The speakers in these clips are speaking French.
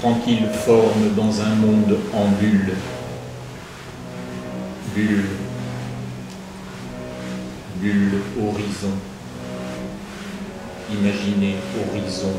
Tranquille forme dans un monde en bulle. Bulle. Bulle horizon. Imaginez horizon.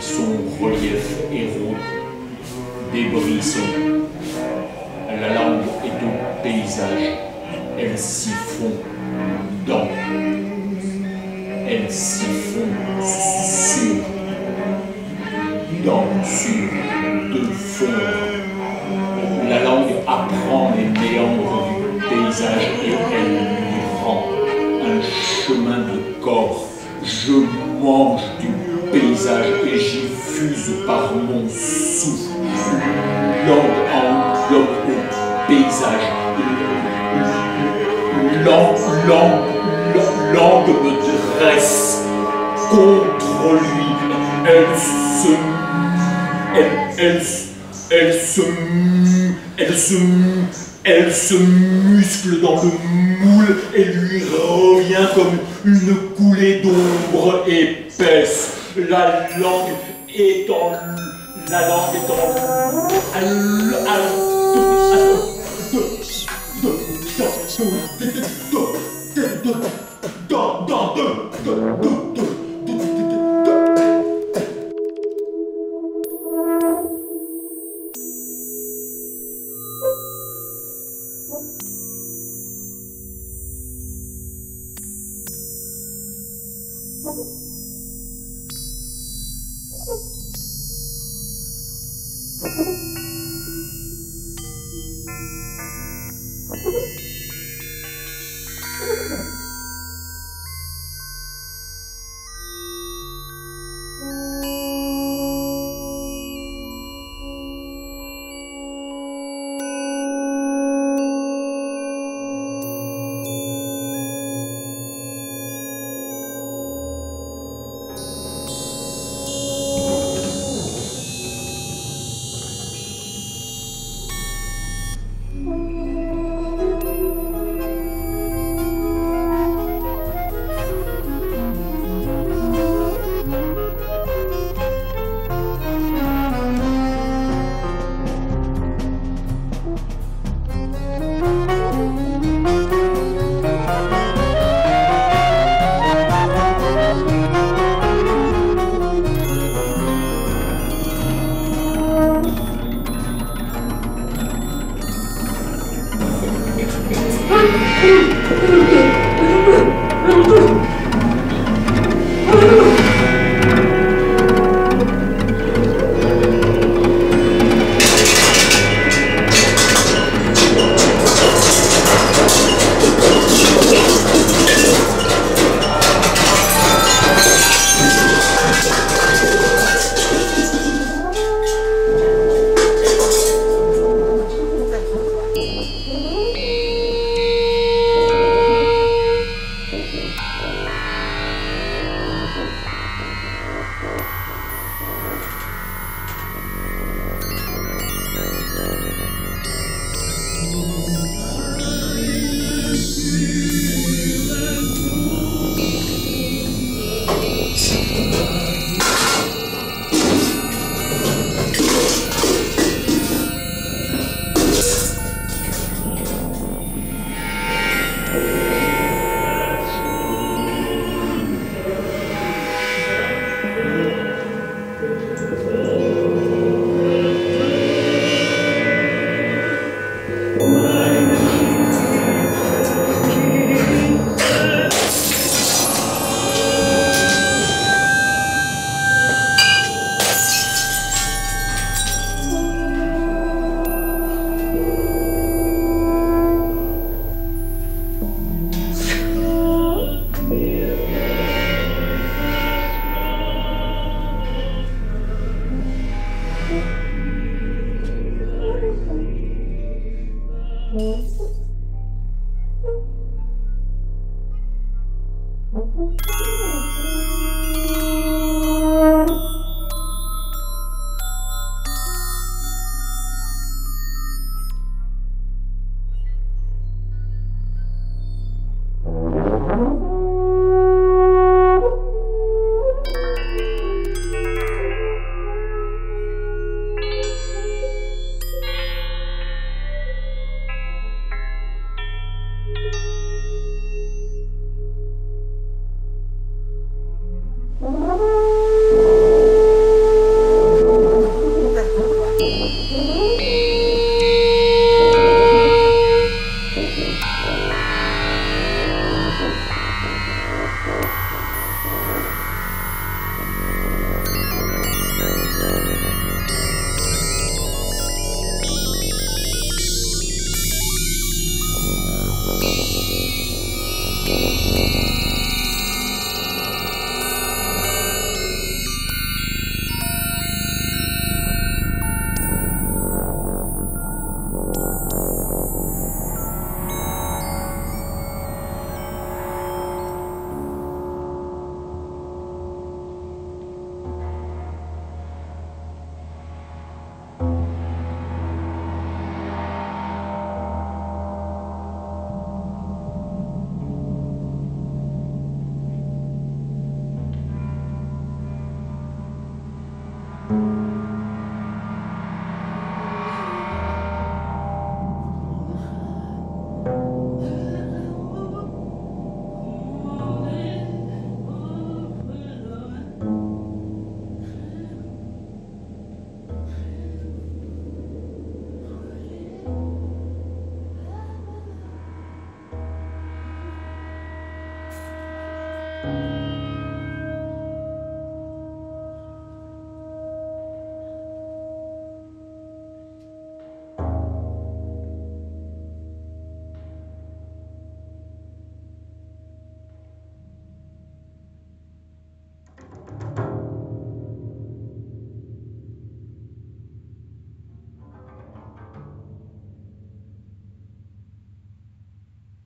Son relief héros débrissant. La langue est au paysage. Elle s'y fond dans. Elle s'y fond sur. Dans, sur, de fond. La langue apprend les méandres du paysage et elle lui rend un chemin de corps. Je louange du paysage et j'y fuse par mon souffle. Langue englobe le paysage. Langue me dresse contre lui. Elle se muscle dans le moule et lui revient comme une coulée d'ombre épaisse.